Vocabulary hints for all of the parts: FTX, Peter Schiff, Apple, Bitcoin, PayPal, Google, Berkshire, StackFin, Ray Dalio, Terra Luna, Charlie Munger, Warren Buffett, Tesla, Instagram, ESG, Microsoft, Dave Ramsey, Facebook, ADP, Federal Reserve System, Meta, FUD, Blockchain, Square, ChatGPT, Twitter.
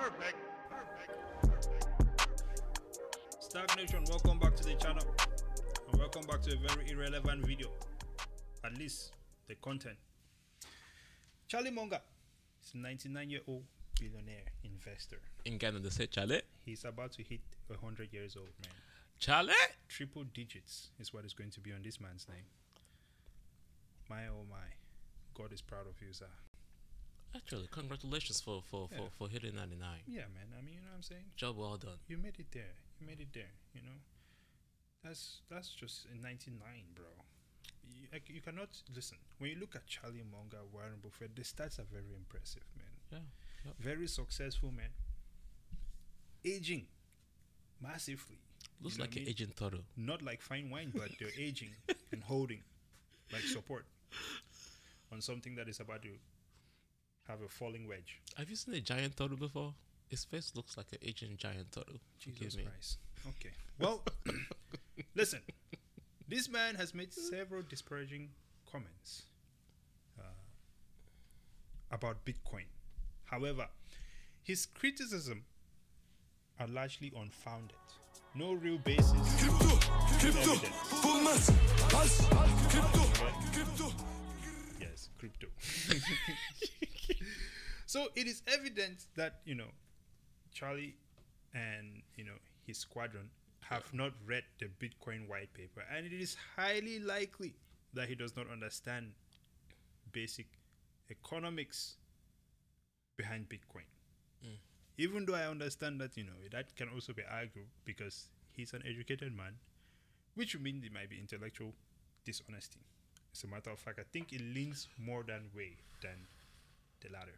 Perfect. Stag Nation, welcome back to the channel and welcome back to a very irrelevant video, at least the content. Charlie Munger is a 99-year-old billionaire investor. In Ghana, they say Charlie. He's about to hit 100 years old, man. Charlie? Triple digits is what is going to be on this man's name. My oh my. God is proud of you, sir. Actually, congratulations for hitting 99. Yeah, man. I mean, you know what I'm saying? Job well done. You made it there. You made it there, you know? That's just a 99, bro. You cannot, listen, when you look at Charlie Munger, Warren Buffett, the stats are very impressive, man. Yeah. Yep. Very successful, man. Aging massively. Looks like an aging turtle. Not like fine wine, but they're aging and holding like support on something that is about to have a falling wedge. Have you seen a giant turtle before? His face looks like an aging giant turtle. Jesus Christ. Okay. Well, listen. This man has made several disparaging comments about Bitcoin. However, his criticism are largely unfounded. No real basis. Crypto. So it is evident that, you know, Charlie and, you know, his squadron have not read the Bitcoin white paper, and it is highly likely that he does not understand basic economics behind Bitcoin. Mm. Even though I understand that, you know, that can also be argued because he's an educated man, which would mean it might be intellectual dishonesty. As a matter of fact, I think it leans more that way than the latter.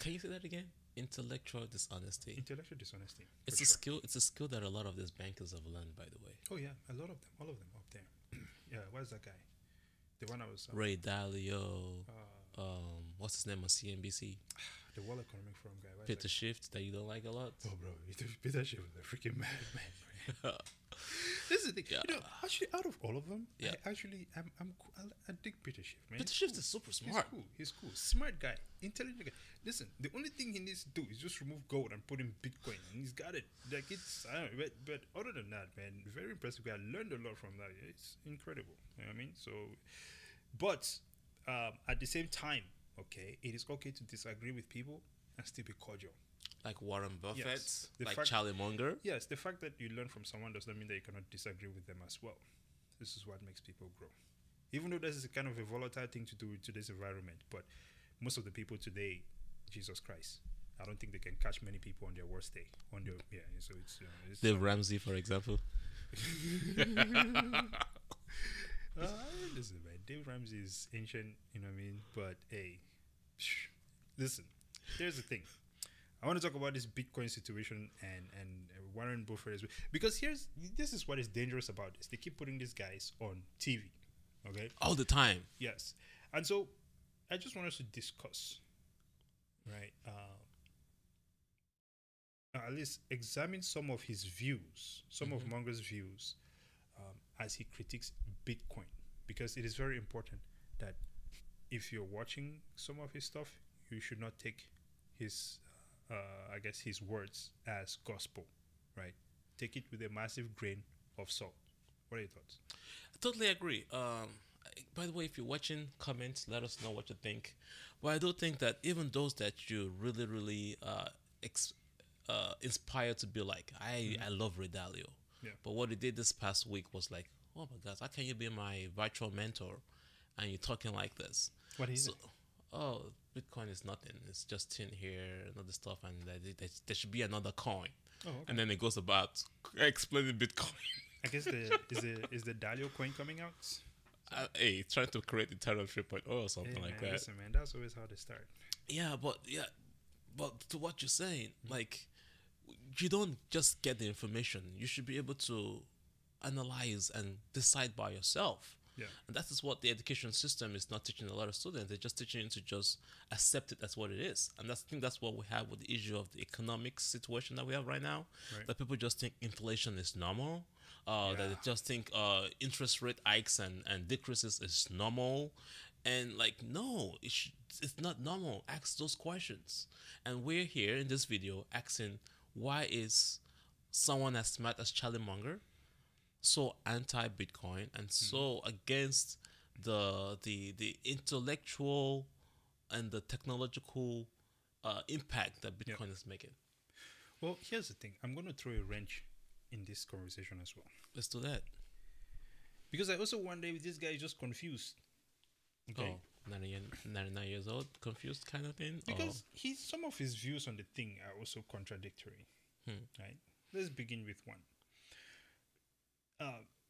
Can you say that again? Intellectual dishonesty. Intellectual dishonesty. It's a skill. It's a skill that a lot of these bankers have learned, by the way. Oh yeah, a lot of them. All of them up there. Yeah, where's that guy? The one I was. Ray Dalio. What's his name on CNBC? The World Economic Forum guy. Peter Schiff, that you don't like a lot. Oh, bro, Peter Schiff is a freaking madman. This is the thing. Yeah. You know, actually, out of all of them, yeah. I dig Peter Schiff, man. Peter Schiff is super smart. He's cool. He's cool. Smart guy. Intelligent guy. Listen, the only thing he needs to do is just remove gold and put in Bitcoin, and he's got it. Like, it's, I don't know, but other than that, man, very impressive guy. I learned a lot from that. It's incredible. You know what I mean? So, but at the same time, okay, it is okay to disagree with people and still be cordial. Like Warren Buffett, yes, like Charlie Munger. Yes, the fact that you learn from someone does not mean that you cannot disagree with them as well. This is what makes people grow. Even though this is a kind of a volatile thing to do with today's environment, but most of the people today, Jesus Christ, I don't think they can catch many people on their worst day. On their, yeah, so it's Dave Ramsey, for example. Listen, man, Dave Ramsey is ancient, you know what I mean? But hey, listen, here's the thing. I want to talk about this Bitcoin situation and Warren Buffett as well. Because this is what is dangerous about this. They keep putting these guys on TV, okay? All the time. Yes. And so I just want us to discuss, right? At least examine some of his views, some of Munger's views as he critiques Bitcoin. Because it is very important that if you're watching some of his stuff, you should not take his... I guess his words as gospel, right? Take it with a massive grain of salt. What are your thoughts? I totally agree. By the way, if you're watching, comment, let us know what you think. But I do think that even those that you really, really inspire to be like, I love Ray Dalio. Yeah. But what he did this past week was like, oh my God, how can you be my virtual mentor and you're talking like this? What is it? Oh, Bitcoin is nothing. It's just in here and other stuff, and there should be another coin. Oh, okay. And then it goes about explaining Bitcoin. I guess is the Dalio coin coming out? Hey, trying to create the Terra 3.0 or something like that. Listen, man, that's always how they start. Yeah, but to what you're saying, like, you don't just get the information. You should be able to analyze and decide by yourself. Yeah. And that is what the education system is not teaching a lot of students. They're just teaching you to just accept it as what it is. And that's, I think that's what we have with the issue of the economic situation that we have right now. Right. That people just think inflation is normal. That they just think interest rate hikes and decreases is normal. And like, no, it's not normal. Ask those questions. And we're here in this video asking, why is someone as smart as Charlie Munger so anti-Bitcoin and so against the intellectual and the technological impact that Bitcoin is making? Well, here's the thing. I'm going to throw a wrench in this conversation as well. Let's do that. Because I also wonder if this guy is just confused. Okay. Oh. 99 years old, confused kind of thing? Because some of his views on the thing are also contradictory, right? Let's begin with one.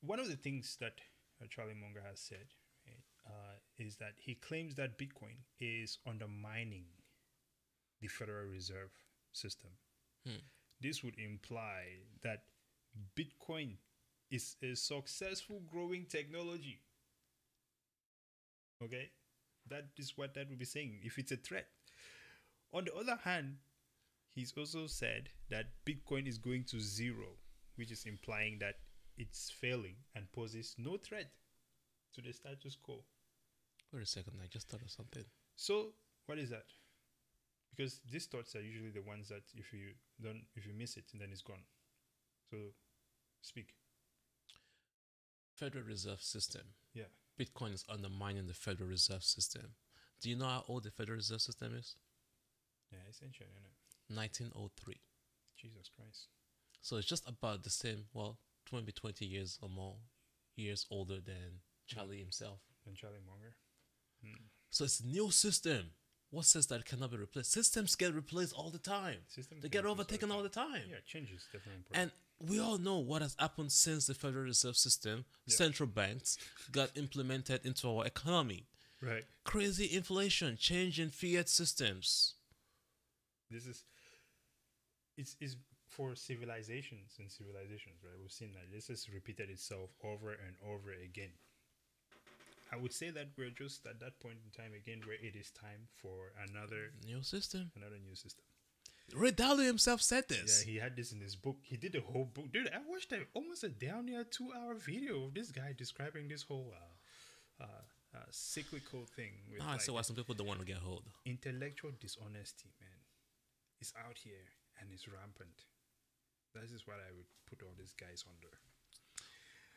One of the things that Charlie Munger has said is that he claims that Bitcoin is undermining the Federal Reserve System. This would imply that Bitcoin is a successful growing technology. Okay? That is what that would be saying, if it's a threat. On the other hand, he's also said that Bitcoin is going to zero, which is implying that it's failing and poses no threat to the status quo. Wait a second, I just thought of something. So, what is that? Because these thoughts are usually the ones that if you miss it, then it's gone. So, speak. Federal Reserve System. Yeah. Bitcoin is undermining the Federal Reserve System. Do you know how old the Federal Reserve System is? Yeah, it's ancient, isn't it? 1903. Jesus Christ. So it's just about the same, well, 20 years or more, years older than Charlie himself. Than Charlie Munger. So it's a new system. What says that it cannot be replaced? Systems get replaced all the time. Systems they get overtaken all the time. Yeah, change is definitely important. And we all know what has happened since the Federal Reserve System, central banks, got implemented into our economy. Right. Crazy inflation, change in fiat systems. This is... It's for civilizations and civilizations, right? We've seen that this has repeated itself over and over again. I would say that we're just at that point in time again where it is time for another new system. Another new system. Ray Dalio himself said this. Yeah, he had this in his book. He did a whole book. Dude, I watched almost a damn near 2-hour video of this guy describing this whole cyclical thing. With I see why some people don't want to get hold. Intellectual dishonesty, man. It's out here and it's rampant. That is what I would put all these guys under.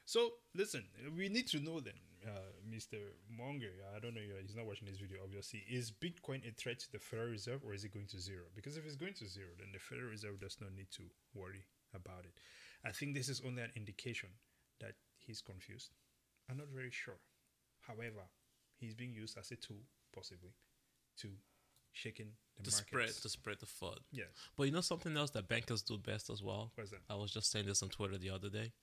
So, listen, we need to know then, Mr. Munger, I don't know, he's not watching this video, obviously. Is Bitcoin a threat to the Federal Reserve, or is it going to zero? Because if it's going to zero, then the Federal Reserve does not need to worry about it. I think this is only an indication that he's confused. I'm not very sure. However, he's being used as a tool, possibly, to shaking the markets. To spread the FUD. Yes. But you know something else that bankers do best as well? What is that? I was just saying this on Twitter the other day.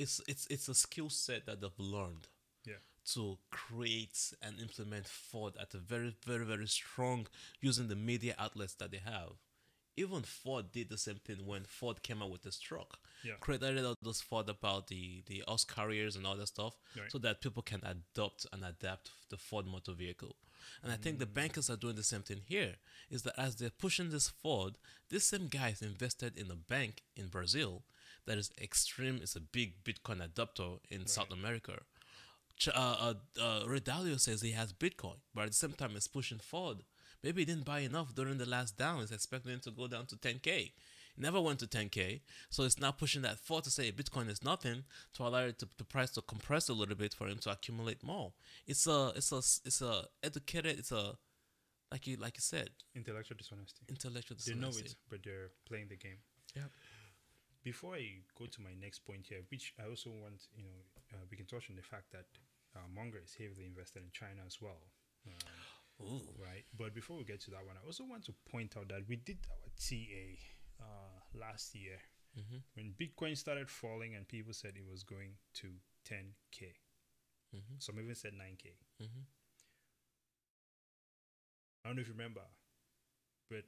It's a skill set that they've learned to create and implement FUD at a very, very, very strong using the media outlets that they have. Even FUD did the same thing when FUD came out with this truck. Yeah. Created all those FUD about the horse carriers and all that stuff so that people can adopt and adapt the FUD motor vehicle. And I think the bankers are doing the same thing here, is that as they're pushing this FUD, this same guy is invested in a bank in Brazil that is extreme. It's a big Bitcoin adopter in South America. Ray Dalio says he has Bitcoin, but at the same time, it's pushing forward. Maybe he didn't buy enough during the last down. He's expecting him to go down to 10K. He never went to 10K, so it's now pushing that forward to say Bitcoin is nothing to allow it to, the price to compress a little bit for him to accumulate more. It's a educated. It's a like you said, intellectual dishonesty. Intellectual dishonesty. They know it, but they're playing the game. Yeah. Before I go to my next point here, which I also want, we can touch on the fact that Munger is heavily invested in China as well. Right. But before we get to that one, I also want to point out that we did our TA last year when Bitcoin started falling and people said it was going to 10K. Some even said 9K. I don't know if you remember, but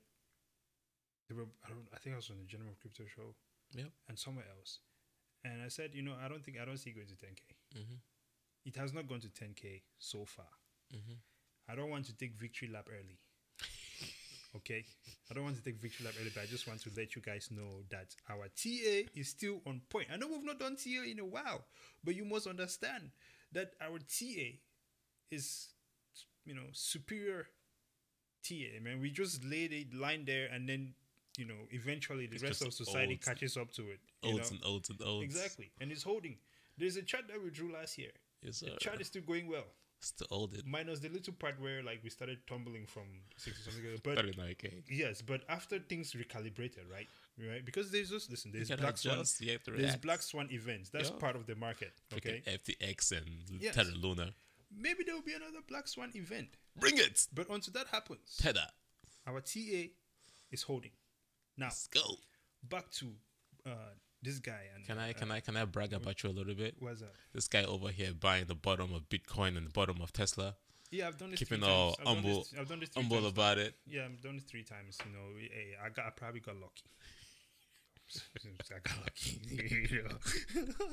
there were, I think I was on the General Crypto Show. Yep. And somewhere else. And I said, I don't see it going to 10K. It has not gone to 10K so far. I don't want to take victory lap early. Okay? I don't want to take victory lap early, but I just want to let you guys know that our TA is still on point. I know we've not done TA in a while, but you must understand that our TA is you know, superior tier. I mean, we just laid a line there, and then, you know, eventually the rest of society catches up to it. Odds and odds. Exactly. And it's holding. There's a chart that we drew last year. Yes, sir. The chart is still going well. Still holding. Minus the little part where, like, we started tumbling from 60 something ago. But 39K. Yes, but after things recalibrated, right? Right? Because there's just, listen, there's Black Swan. There's Black Swan events. That's part of the market. Okay. FTX and Terra Luna. Maybe there will be another Black Swan event. Bring it! But until that happens, Tether, our TA is holding. Now, let's go back to this guy. And can I brag about you a little bit? What's that? This guy over here buying the bottom of Bitcoin and the bottom of Tesla. Yeah, I've done this. Keeping all humble, humble about it. Yeah, I've done this 3 times. You know, hey, I probably got lucky. I got lucky. You know,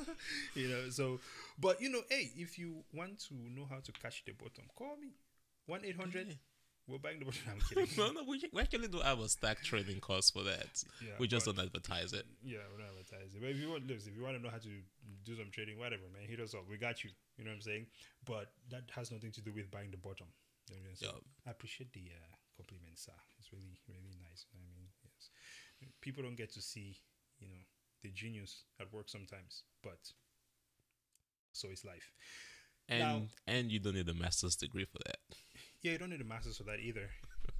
you know. So, but you know, hey, if you want to know how to catch the bottom, call me. 1-800. We're buying the bottom. I'm kidding. No, we actually do have a stack trading course for that. Yeah, we just don't advertise it. Yeah, we don't advertise it. But if you want to know how to do some trading, whatever, man, hit us up. We got you. You know what I'm saying? But that has nothing to do with buying the bottom. You know, so I appreciate the compliment, sir. It's really, really nice. I mean, yes. People don't get to see, you know, the genius at work sometimes. But so is life. And you don't need a master's degree for that. Yeah, you don't need a master's for that either.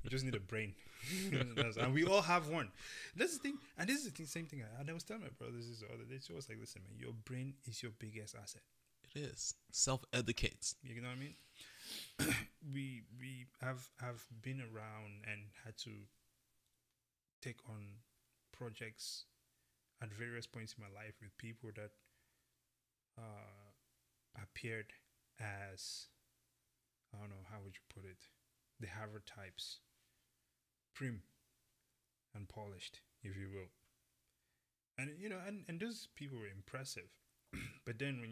You just need a brain. And we all have one. That's the thing. And this is the thing, same thing. I was telling my brothers this the other day. She was like, listen, man, your brain is your biggest asset. It is. Self-educate. You know what I mean? We have been around and had to take on projects at various points in my life with people that appeared as, I don't know, how would you put it? The Harvard types, prim and polished, if you will. And, you know, and those people were impressive. But then when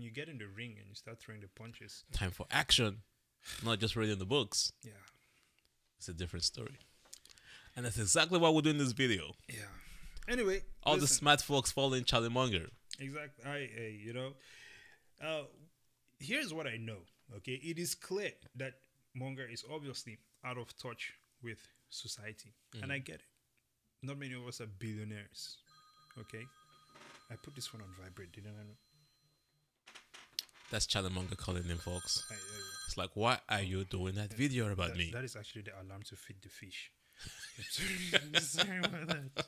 you get in the ring and you start throwing the punches. Time for action, not just reading the books. Yeah. It's a different story. And that's exactly what we're doing in this video. Yeah. Anyway. All listen. The smart folks following Charlie Munger. Exactly. You know. Here's what I know. Okay, it is clear that Munger is obviously out of touch with society, and I get it. Not many of us are billionaires. Okay, I put this one on vibrate, didn't I? That's Charlie Munger calling them, folks. It's like, why are you doing that video about me? That is actually the alarm to feed the fish. Sorry about that.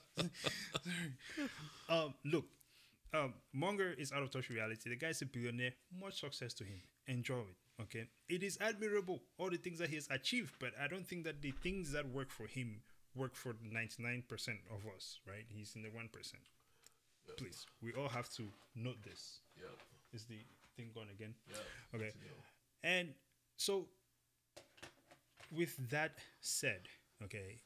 Sorry. Look. Munger is out of touch with reality. The guy's a billionaire. Much success to him. Enjoy it. Okay. It is admirable, all the things that he has achieved, but I don't think that the things that work for him work for 99% of us, right? He's in the 1%. Yep. Please, we all have to note this. Yeah. Is the thing gone again? Yeah. Okay. And so with that said, okay,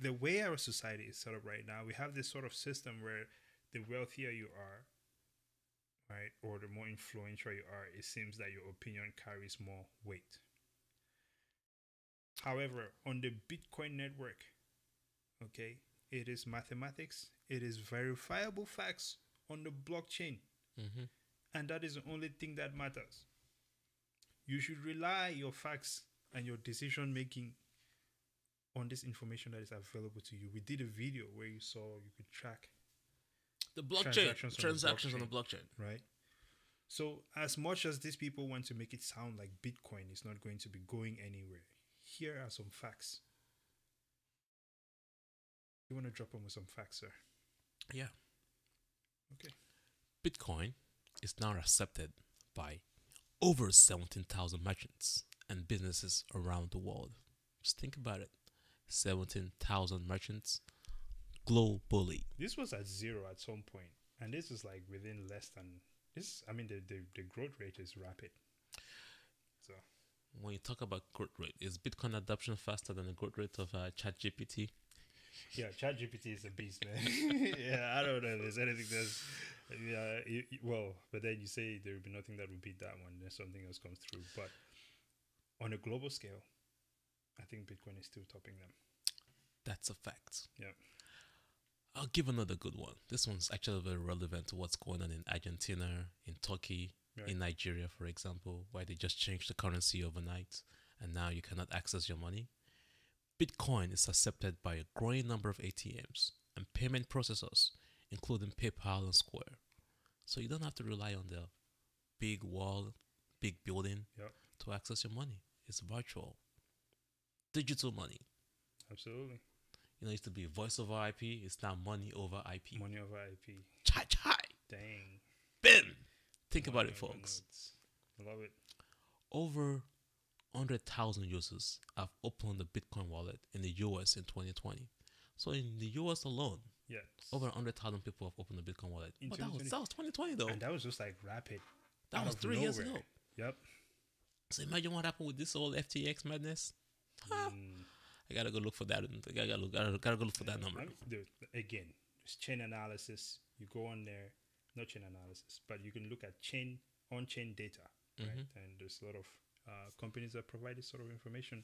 the way our society is set up right now, we have this sort of system where the wealthier you are, right, or the more influential you are, it seems that your opinion carries more weight. However, on the Bitcoin network, okay, it is mathematics, it is verifiable facts on the blockchain. Mm-hmm. And that is the only thing that matters. You should rely your facts and your decision making on this information that is available to you. We did a video where you saw you could track the blockchain transactions on the blockchain, right? So as much as these people want to make it sound like Bitcoin is not going to be going anywhere, here are some facts. You want to drop them with some facts, sir? Yeah. Okay. Bitcoin is now accepted by over 17,000 merchants and businesses around the world. Just think about it. 17,000 merchants. Globally. This was at 0 at some point, and this is like within less than this. I mean, the growth rate is rapid. So when you talk about growth rate, is Bitcoin adoption faster than the growth rate of ChatGPT? Yeah, ChatGPT is a beast, man. Yeah, I don't know. There's anything that's well, but then you say there will be nothing that will beat that one. There's something else comes through, but on a global scale, I think Bitcoin is still topping them. That's a fact. Yeah. I'll give another good one. This one's actually very relevant to what's going on in Argentina, in Turkey, in Nigeria, for example, where they just changed the currency overnight. and now you cannot access your money. Bitcoin is accepted by a growing number of ATMs and payment processors, including PayPal and Square. So you don't have to rely on the big wall, big building to access your money. It's virtual. Digital money. Absolutely. You know, it used to be voice over IP. It's now money over IP. Money over IP. Chai. Dang. Bim. Think about it, folks. I love it. Over 100,000 users have opened the Bitcoin wallet in the US in 2020. So in the US alone, yes, over 100,000 people have opened the Bitcoin wallet. But that was 2020 though. And that was just like rapid. That was 3 years ago. Yep. So imagine what happened with this old FTX madness. I gotta go look for that. I gotta go look for that number. Dude, again, it's chain analysis. You go on there, not chain analysis, but you can look at on-chain data, right? And there's a lot of companies that provide this sort of information,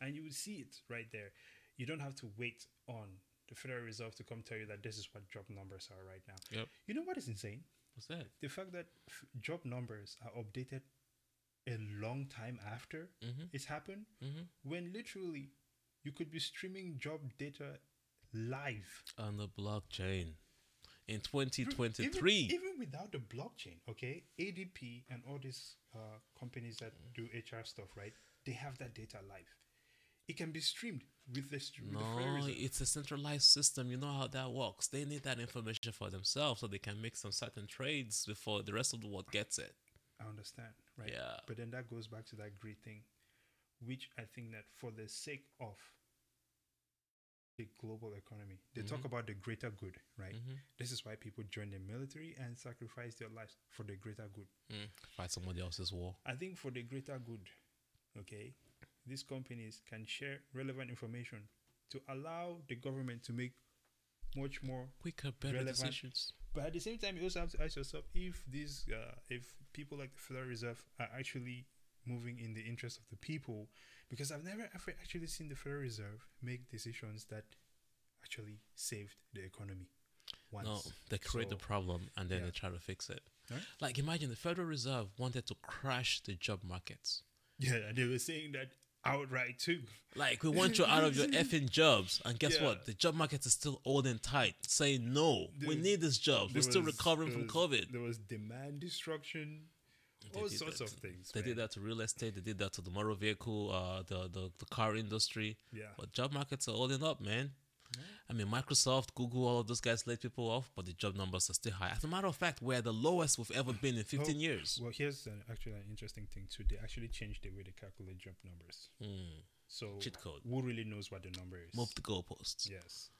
and you will see it right there. You don't have to wait on the Federal Reserve to come tell you that this is what job numbers are right now. Yep. You know what is insane? What's that? The fact that job numbers are updated a long time after it's happened, when literally you could be streaming job data live on the blockchain in 2023. Even without the blockchain, okay? ADP and all these companies that do HR stuff, right? They have that data live. It can be streamed with the Federal Reserve. It's a centralized system. You know how that works. They need that information for themselves so they can make some certain trades before the rest of the world gets it. I understand, right? Yeah. But then that goes back to that greed thing, which I think that for the sake of the global economy, they talk about the greater good, right? This is why people join the military and sacrifice their lives for the greater good. Fight somebody else's war. I think for the greater good, okay, these companies can share relevant information to allow the government to make much more quicker, better decisions. But at the same time, you also have to ask yourself if these, if people like the Federal Reserve are actually moving in the interest of the people, because I've never actually seen the Federal Reserve make decisions that actually saved the economy. Once. No, they create the problem and then they try to fix it. Huh? Like imagine the Federal Reserve wanted to crash the job markets. Yeah, and they were saying that outright too. Like, we want you out of your effing jobs. And guess what? The job market is still old and tight. Saying, no, we need this job. We're still recovering from COVID. There was demand destruction, all sorts of things. They did that to real estate. They did that to the motor vehicle, the car industry. Yeah. But job markets are holding up, man. I mean, Microsoft, Google, all of those guys laid people off, but the job numbers are still high. As a matter of fact, we're the lowest we've ever been in 15 years. Well, here's an interesting thing too. They actually changed the way they calculate job numbers. So cheat code. Who really knows what the number is? Move the goalposts. Yes.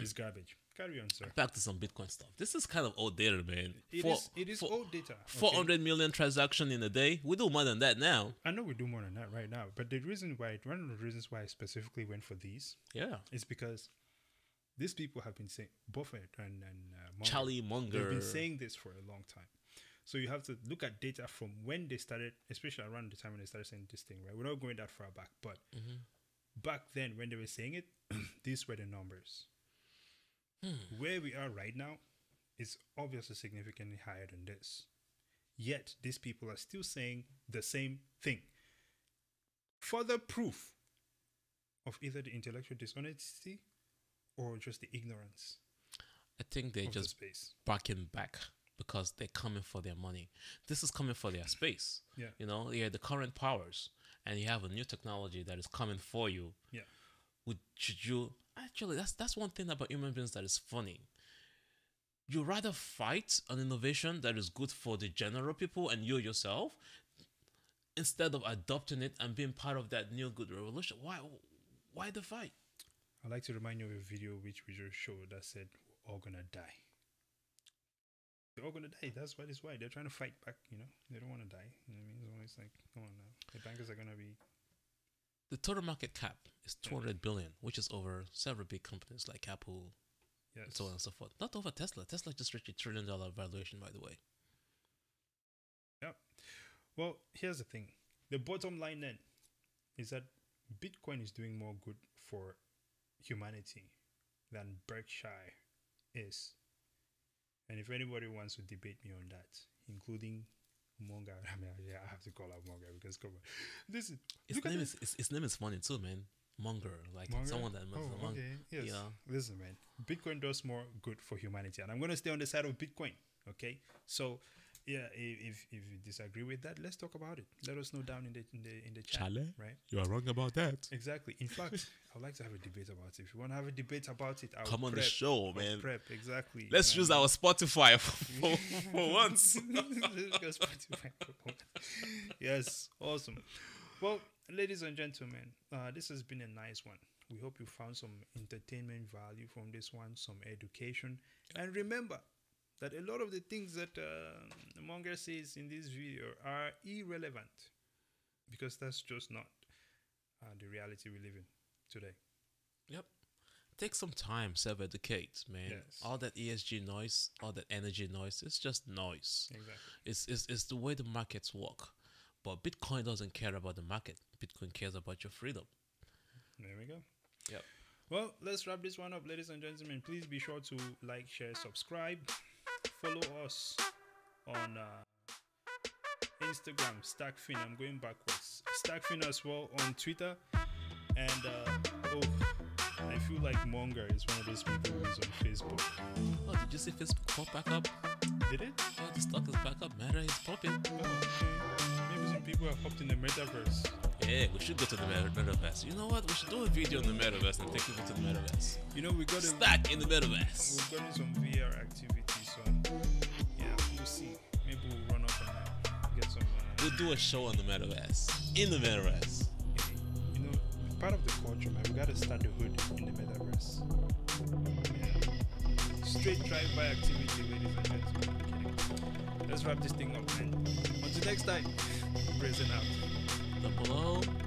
It's garbage. Carry on, sir. Back to some Bitcoin stuff. This is kind of old data, man. It is old data. 400 million transactions in a day. We do more than that now. I know we do more than that right now, but one of the reasons why I specifically went for these is because these people have been saying, Buffett and Munger, Charlie Munger, they've been saying this for a long time. So you have to look at data from when they started, especially around the time when they started saying this thing, right? We're not going that far back, but back then when they were saying it, these were the numbers. Where we are right now is obviously significantly higher than this. Yet these people are still saying the same thing. Further proof of either the intellectual dishonesty or just the ignorance. I think they're just backing back because they're coming for their money. This is coming for their space. Yeah. You know, you have the current powers and you have a new technology that is coming for you. Yeah. Would you actually that's one thing about human beings that is funny. You rather fight an innovation that is good for the general people and you yourself instead of adopting it and being part of that new good revolution. Why the fight? I'd like to remind you of a video which we just showed that said, we're all gonna die. They're all gonna die. That's why. They're trying to fight back, you know. They don't want to die. You know what I mean? It's always like, come on now. The bankers are gonna be... The total market cap is 200 billion, which is over several big companies like Apple and so on and so forth. Not over Tesla. Tesla just reached $1 trillion valuation, by the way. Yep. Well, here's the thing. The bottom line then is that Bitcoin is doing more good for humanity than Berkshire is. And if anybody wants to debate me on that, including Munger. I mean, yeah, I have to call out Munger because come on, this is his name is funny too, man. Munger, like Munger? Someone that must oh, okay. Yes. Yeah. Listen, man, Bitcoin does more good for humanity, and I'm gonna stay on the side of Bitcoin. Okay, so yeah, if you disagree with that, let's talk about it. Let us know down in the chat. Charlie, right? You are wrong about that. Exactly. In fact, I'd like to have a debate about it. If you want to have a debate about it, I'll come on the show, man. Prep exactly. Let's use our Spotify for once. Spotify for once. Yes, awesome. Well, ladies and gentlemen, this has been a nice one. We hope you found some entertainment value from this one, some education, and remember that a lot of the things that Munger says in this video are irrelevant, because that's just not the reality we live in today. Yep. Take some time, self-educate, man. Yes. All that ESG noise, all that energy noise, it's just noise. Exactly. It's the way the markets work. But Bitcoin doesn't care about the market. Bitcoin cares about your freedom. There we go. Yep. Well, let's wrap this one up, ladies and gentlemen. Please be sure to like, share, subscribe. Follow us on Instagram, StackFin. I'm going backwards. StackFin as well on Twitter. And I feel like Munger is one of those people who's on Facebook. Oh, did you see Facebook pop back up? Did it? Oh, the stock is back up. Meta is popping. Oh, okay. Maybe some people have popped in the metaverse. Yeah, we should go to the metaverse. You know what? We should do a video on the metaverse and take people to the metaverse. You know, we got to stack in the metaverse. We're going to do some VR activity. So, yeah, we'll see. Maybe we'll run up and get some. We'll do a show on the metaverse. In the metaverse. You know, part of the culture, man, we gotta start the hood in the metaverse. Yeah. Straight drive-by activity, ladies and gentlemen. Let's wrap this thing up, man. Until next time, brazen out. The blow.